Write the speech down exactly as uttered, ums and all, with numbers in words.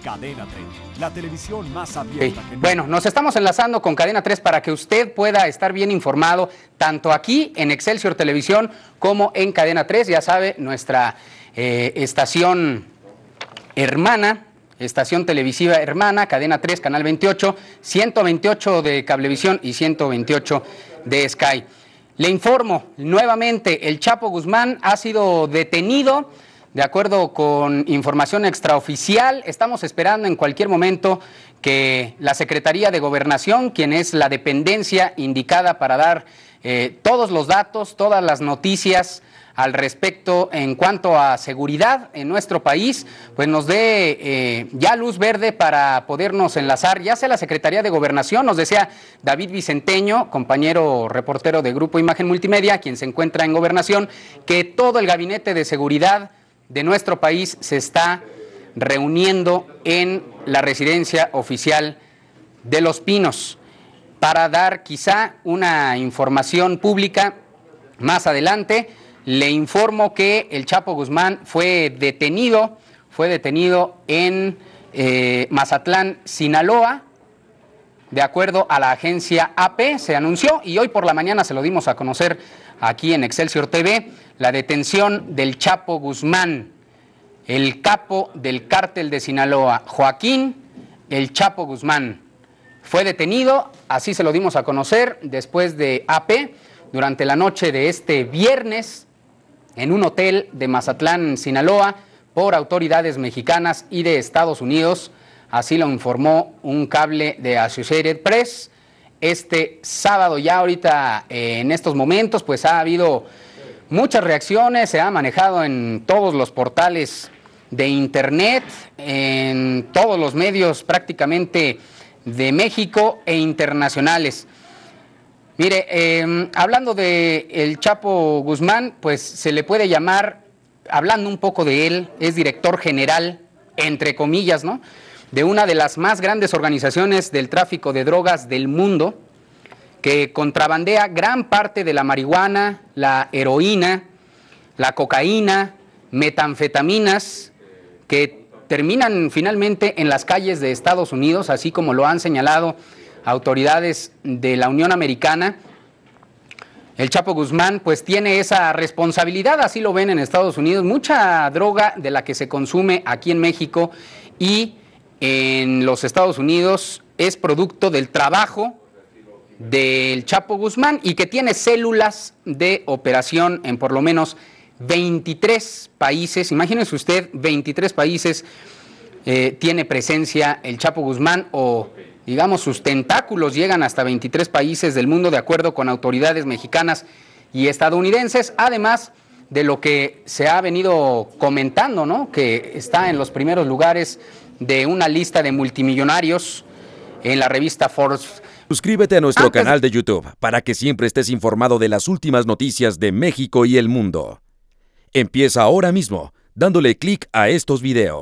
Cadena tres, la televisión más abierta. Sí. Que bueno, nos estamos enlazando con Cadena tres para que usted pueda estar bien informado, tanto aquí en Excelsior Televisión como en Cadena tres, ya sabe, nuestra eh, estación hermana, estación televisiva hermana, Cadena tres, Canal veintiocho, ciento veintiocho de Cablevisión y ciento veintiocho de Sky. Le informo nuevamente, el Chapo Guzmán ha sido detenido. De acuerdo con información extraoficial, estamos esperando en cualquier momento que la Secretaría de Gobernación, quien es la dependencia indicada para dar eh, todos los datos, todas las noticias al respecto en cuanto a seguridad en nuestro país, pues nos dé eh, ya luz verde para podernos enlazar, ya sea la Secretaría de Gobernación, nos decía David Vicenteño, compañero reportero de Grupo Imagen Multimedia, quien se encuentra en Gobernación, que todo el gabinete de seguridad de nuestro país se está reuniendo en la residencia oficial de Los Pinos para dar quizá una información pública más adelante. Le informo que el Chapo Guzmán fue detenido, fue detenido en eh, Mazatlán, Sinaloa, de acuerdo a la agencia A P, se anunció y hoy por la mañana se lo dimos a conocer aquí en Excelsior T V, la detención del Chapo Guzmán, el capo del cártel de Sinaloa, Joaquín el Chapo Guzmán. Fue detenido, así se lo dimos a conocer después de A P, durante la noche de este viernes en un hotel de Mazatlán, Sinaloa, por autoridades mexicanas y de Estados Unidos, así lo informó un cable de Associated Press. Este sábado ya ahorita, eh, en estos momentos, pues ha habido muchas reacciones, se ha manejado en todos los portales de internet, en todos los medios prácticamente de México e internacionales. Mire, eh, hablando de el Chapo Guzmán, pues se le puede llamar, hablando un poco de él, es director general, entre comillas, ¿no?, de una de las más grandes organizaciones del tráfico de drogas del mundo, que contrabandea gran parte de la marihuana, la heroína, la cocaína, metanfetaminas, que terminan finalmente en las calles de Estados Unidos, así como lo han señalado autoridades de la Unión Americana. El Chapo Guzmán pues tiene esa responsabilidad, así lo ven en Estados Unidos, mucha droga de la que se consume aquí en México y en los Estados Unidos es producto del trabajo del Chapo Guzmán y que tiene células de operación en por lo menos veintitrés países. Imagínese usted, veintitrés países eh, tiene presencia el Chapo Guzmán, o digamos sus tentáculos llegan hasta veintitrés países del mundo, de acuerdo con autoridades mexicanas y estadounidenses, además de lo que se ha venido comentando, ¿no?, que está en los primeros lugares de una lista de multimillonarios en la revista Forbes. Suscríbete a nuestro Antes... canal de YouTube para que siempre estés informado de las últimas noticias de México y el mundo. Empieza ahora mismo dándole clic a estos videos.